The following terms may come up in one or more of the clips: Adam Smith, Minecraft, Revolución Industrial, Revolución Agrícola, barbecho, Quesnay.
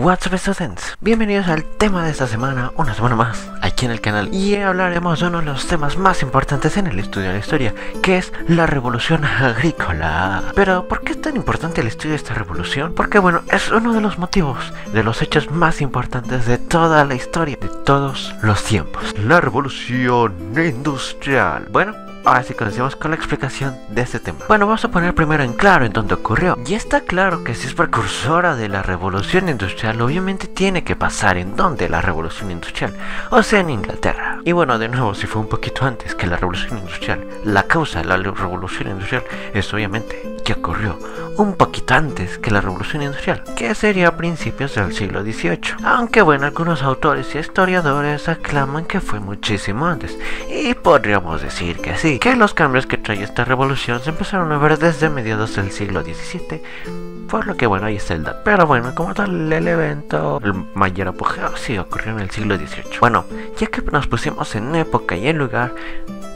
What's up students, bienvenidos al tema de esta semana, una semana más aquí en el canal, y hablaremos de uno de los temas más importantes en el estudio de la historia, que es la revolución agrícola. Pero ¿por qué es tan importante el estudio de esta revolución? Porque bueno, es uno de los motivos, de los hechos más importantes de toda la historia, de todos los tiempos, la revolución industrial. Bueno, ahora sí comencemos con la explicación de este tema. Bueno, vamos a poner primero en claro en dónde ocurrió. Y está claro que si es precursora de la revolución industrial, obviamente tiene que pasar en dónde la revolución industrial, o sea, en Inglaterra. Y bueno, de nuevo, si fue un poquito antes que la revolución industrial, la causa de la revolución industrial es obviamente que ocurrió un poquito antes que la revolución industrial, que sería a principios del siglo XVIII. Aunque bueno, algunos autores y historiadores aclaman que fue muchísimo antes, y podríamos decir que sí, que los cambios que trae esta revolución se empezaron a ver desde mediados del siglo XVII, por lo que bueno, ahí está el dato. Pero bueno, como tal, el evento, el mayor apogeo sí ocurrió en el siglo XVIII. Bueno, ya que nos pusimos en época y en lugar,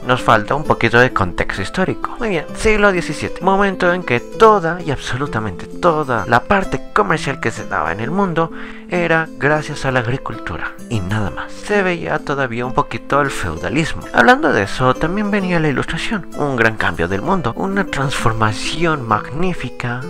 nos falta un poquito de contexto histórico. Muy bien, siglo XVII, momento en que toda y absolutamente toda la parte comercial que se daba en el mundo era gracias a la agricultura y nada más. Se veía todavía un poquito el feudalismo. Hablando de eso, también venía la Ilustración, un gran cambio del mundo, una transformación magnífica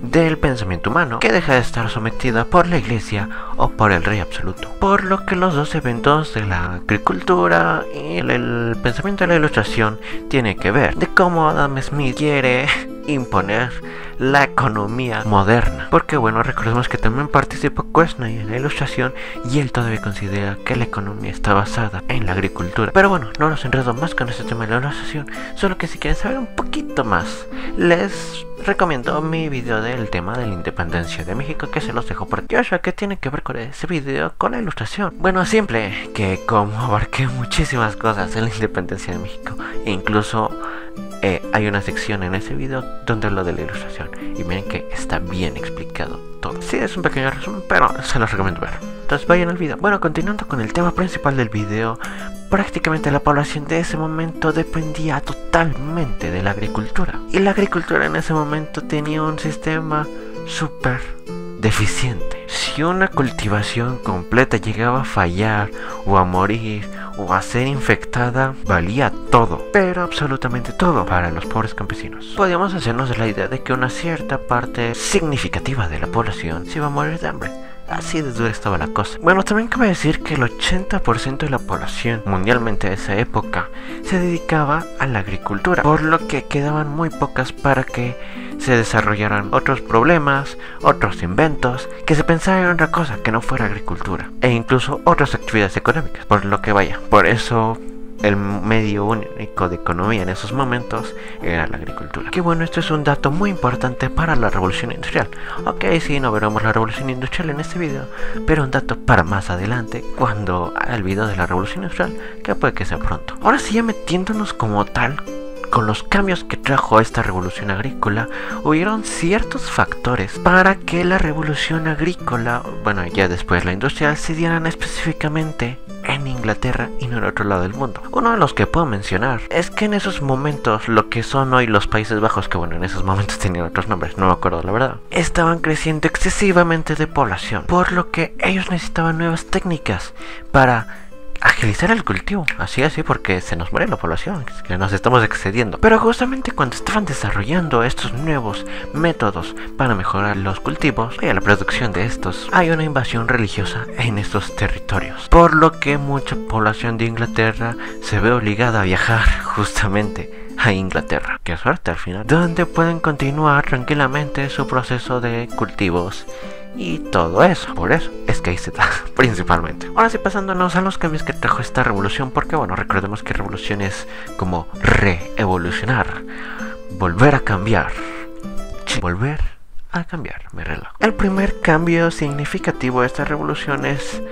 del pensamiento humano que deja de estar sometida por la iglesia o por el rey absoluto. Por lo que los dos eventos de la agricultura y el pensamiento de la Ilustración tiene que ver de cómo Adam Smith quiere imponer la economía moderna, porque bueno, recordemos que también participó Quesnay en la Ilustración y él todavía considera que la economía está basada en la agricultura. Pero bueno, no nos enredo más con este tema de la Ilustración, solo que si quieren saber un poquito más, les recomiendo mi video del tema de la independencia de México, que se los dejo por aquí. O sea, que tiene que ver con ese video, con la Ilustración. Bueno, simple, que como abarqué muchísimas cosas en la independencia de México, e incluso hay una sección en ese video donde hablo de la Ilustración, y miren que está bien explicado todo. Sí, es un pequeño resumen, pero se los recomiendo ver. Entonces vayan al video. Bueno, continuando con el tema principal del video, prácticamente la población de ese momento dependía totalmente de la agricultura. Y la agricultura en ese momento tenía un sistema súper deficiente. Si una cultivación completa llegaba a fallar o a morir o a ser infectada, valía todo, pero absolutamente todo para los pobres campesinos. Podíamos hacernos la idea de que una cierta parte significativa de la población se iba a morir de hambre. Así de dura estaba la cosa. Bueno, también cabe decir que el 80% de la población mundialmente de esa época se dedicaba a la agricultura, por lo que quedaban muy pocas para que se desarrollaran otros problemas, otros inventos, que se pensara en otra cosa que no fuera agricultura, e incluso otras actividades económicas. Por lo que vaya, por eso el medio único de economía en esos momentos era la agricultura. Que bueno, esto es un dato muy importante para la revolución industrial. Ok, sí, no veremos la revolución industrial en este video, pero un dato para más adelante, cuando haga el video de la revolución industrial, que puede que sea pronto. Ahora sí, ya metiéndonos como tal con los cambios que trajo esta revolución agrícola, hubieron ciertos factores para que la revolución agrícola, bueno, ya después la industrial, se dieran específicamente en Inglaterra y no en otro lado del mundo. Uno de los que puedo mencionar es que en esos momentos, lo que son hoy los Países Bajos, que bueno, en esos momentos tenían otros nombres, no me acuerdo la verdad, estaban creciendo excesivamente de población, por lo que ellos necesitaban nuevas técnicas para agilizar el cultivo. Así, porque se nos muere la población, que nos estamos excediendo. Pero justamente cuando estaban desarrollando estos nuevos métodos para mejorar los cultivos y la producción de estos, hay una invasión religiosa en estos territorios, por lo que mucha población de Inglaterra se ve obligada a viajar justamente a Inglaterra, qué suerte al final, donde pueden continuar tranquilamente su proceso de cultivos y todo eso. Por eso es que ahí se da principalmente. Ahora sí, pasándonos a los cambios que trajo esta revolución, porque bueno, recordemos que revolución es como re-evolucionar, volver a cambiar, volver a cambiar, mi reloj. El primer cambio significativo de esta revolución es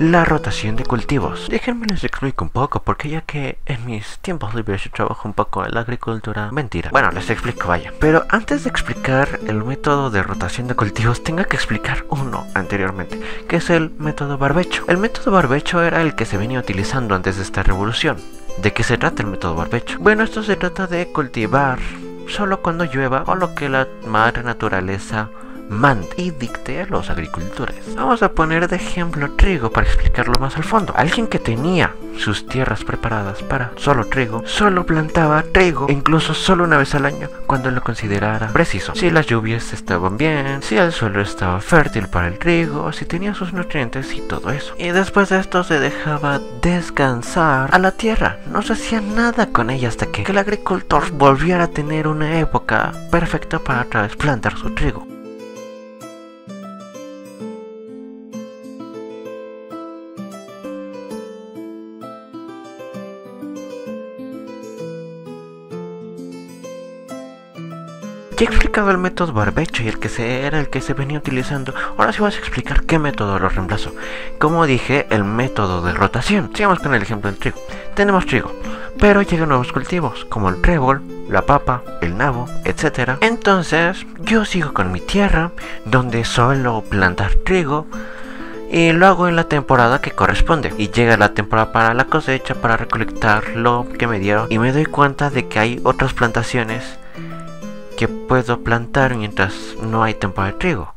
la rotación de cultivos. Déjenme les explico un poco, porque ya que en mis tiempos libres yo trabajo un poco en la agricultura, mentira, bueno, les explico, vaya. Pero antes de explicar el método de rotación de cultivos, tengo que explicar uno anteriormente, que es el método barbecho. El método barbecho era el que se venía utilizando antes de esta revolución. ¿De qué se trata el método barbecho? Bueno, esto se trata de cultivar solo cuando llueva o lo que la madre naturaleza mande y dicte a los agricultores. Vamos a poner de ejemplo trigo para explicarlo más al fondo. Alguien que tenía sus tierras preparadas para solo trigo, solo plantaba trigo, incluso solo una vez al año, cuando lo considerara preciso. Si las lluvias estaban bien, si el suelo estaba fértil para el trigo, si tenía sus nutrientes y todo eso. Y después de esto se dejaba descansar a la tierra. No se hacía nada con ella hasta que el agricultor volviera a tener una época perfecta para trasplantar su trigo. Ya he explicado el método barbecho y el que era el que se venía utilizando. Ahora sí vas a explicar qué método lo reemplazó. Como dije, el método de rotación. Sigamos con el ejemplo del trigo. Tenemos trigo, pero llegan nuevos cultivos, como el trébol, la papa, el nabo, etc. Entonces, yo sigo con mi tierra, donde suelo plantar trigo, y lo hago en la temporada que corresponde. Y llega la temporada para la cosecha, para recolectar lo que me dieron, y me doy cuenta de que hay otras plantaciones que puedo plantar mientras no hay temporada de trigo.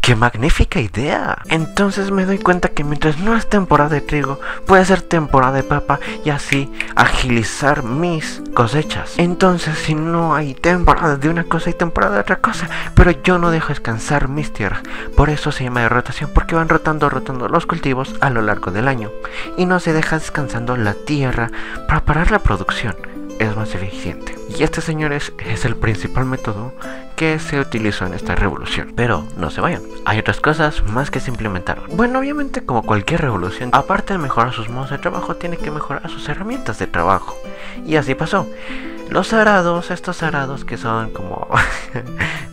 ¡Qué magnífica idea! Entonces me doy cuenta que mientras no es temporada de trigo, puede ser temporada de papa y así agilizar mis cosechas. Entonces, si no hay temporada de una cosa y temporada de otra cosa, pero yo no dejo descansar mis tierras. Por eso se llama de rotación, porque van rotando los cultivos a lo largo del año y no se deja descansando la tierra para parar la producción. Es más eficiente. Y este, señores, es el principal método que se utilizó en esta revolución. Pero no se vayan, hay otras cosas más que se implementaron. Bueno, obviamente, como cualquier revolución, aparte de mejorar sus modos de trabajo, tiene que mejorar sus herramientas de trabajo. Y así pasó. Los arados, estos arados que son como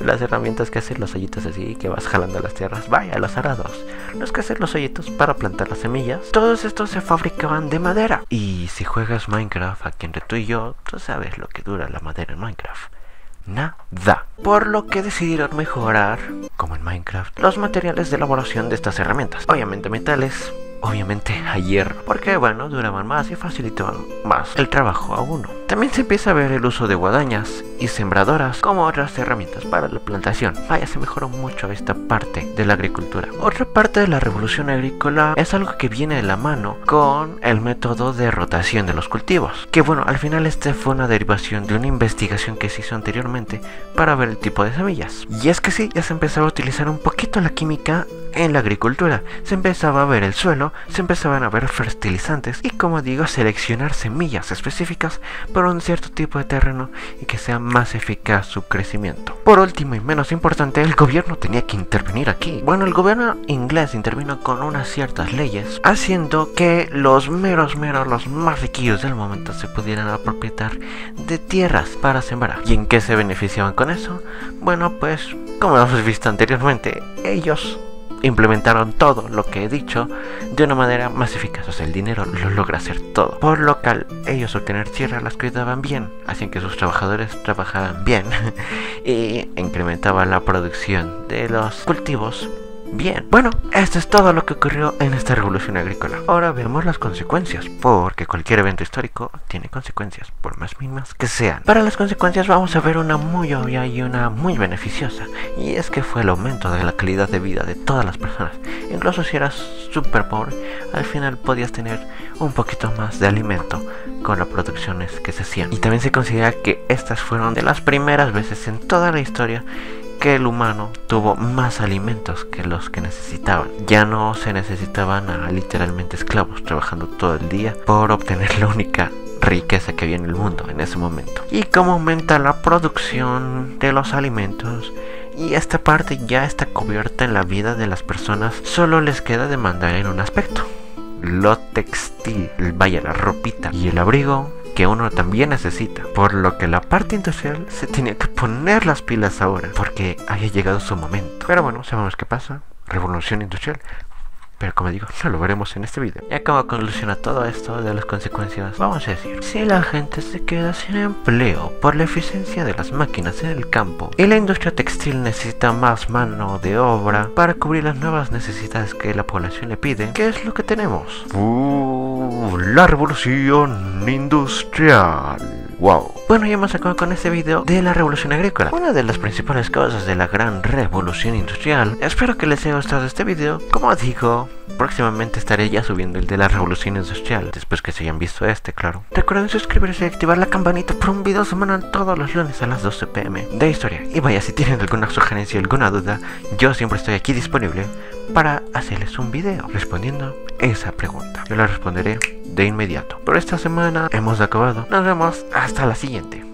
las herramientas que hacen los hoyitos así, que vas jalando las tierras. Vaya, los arados, los que hacen los hoyitos para plantar las semillas. Todos estos se fabricaban de madera. Y si juegas Minecraft, aquí entre tú y yo, tú sabes lo que dura la madera en Minecraft. Nada. Por lo que decidieron mejorar, como en Minecraft, los materiales de elaboración de estas herramientas. Obviamente metales, obviamente a hierro, porque bueno, duraban más y facilitaban más el trabajo a uno. También se empieza a ver el uso de guadañas y sembradoras como otras herramientas para la plantación. Vaya, se mejoró mucho esta parte de la agricultura. Otra parte de la revolución agrícola es algo que viene de la mano con el método de rotación de los cultivos, que bueno, al final este fue una derivación de una investigación que se hizo anteriormente para ver el tipo de semillas. Y es que sí, ya se empezaba a utilizar un poquito la química en la agricultura. Se empezaba a ver el suelo, se empezaban a ver fertilizantes y, como digo, seleccionar semillas específicas para un cierto tipo de terreno y que sea más eficaz su crecimiento. Por último y menos importante, el gobierno tenía que intervenir aquí. Bueno, el gobierno inglés intervino con unas ciertas leyes, haciendo que los los más riquillos del momento se pudieran apropiar de tierras para sembrar. ¿Y en qué se beneficiaban con eso? Bueno, pues como hemos visto anteriormente, ellos implementaron todo lo que he dicho de una manera más eficaz. O sea, el dinero lo logra hacer todo. Por lo que ellos obtener tierra las cuidaban bien, hacían que sus trabajadores trabajaran bien y incrementaban la producción de los cultivos bien. Bueno, esto es todo lo que ocurrió en esta revolución agrícola. Ahora vemos las consecuencias, porque cualquier evento histórico tiene consecuencias, por más mínimas que sean. Para las consecuencias vamos a ver una muy obvia y una muy beneficiosa, y es que fue el aumento de la calidad de vida de todas las personas. Incluso si eras súper pobre, al final podías tener un poquito más de alimento con las producciones que se hacían. Y también se considera que estas fueron de las primeras veces en toda la historia que el humano tuvo más alimentos que los que necesitaban. Ya no se necesitaban a literalmente esclavos trabajando todo el día por obtener la única riqueza que había en el mundo en ese momento. Y como aumenta la producción de los alimentos y esta parte ya está cubierta en la vida de las personas, solo les queda demandar en un aspecto: lo textil, vaya, la ropita y el abrigo que uno también necesita. Por lo que la parte industrial se tenía que poner las pilas ahora, porque haya llegado su momento. Pero bueno, sabemos qué pasa, revolución industrial. Pero como digo, no lo veremos en este video. Y como conclusión a todo esto de las consecuencias, vamos a decir: si la gente se queda sin empleo por la eficiencia de las máquinas en el campo y la industria textil necesita más mano de obra para cubrir las nuevas necesidades que la población le pide, ¿qué es lo que tenemos? La revolución industrial. wow. Bueno, ya hemos acabado con este video de la revolución agrícola, una de las principales causas de la gran revolución industrial. Espero que les haya gustado este video. Como digo, próximamente estaré ya subiendo el de la revolución industrial, después que se hayan visto este, claro. Recuerden suscribirse y activar la campanita por un video semanal todos los lunes a las 12 p.m. de historia. Y vaya, si tienen alguna sugerencia o alguna duda, yo siempre estoy aquí disponible para hacerles un video respondiendo esa pregunta. Yo la responderé de inmediato. Por esta semana hemos acabado. Nos vemos hasta la siguiente.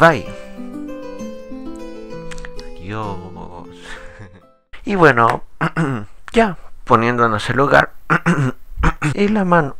Bye. Adiós. Y bueno, ya poniéndonos el lugar y la mano.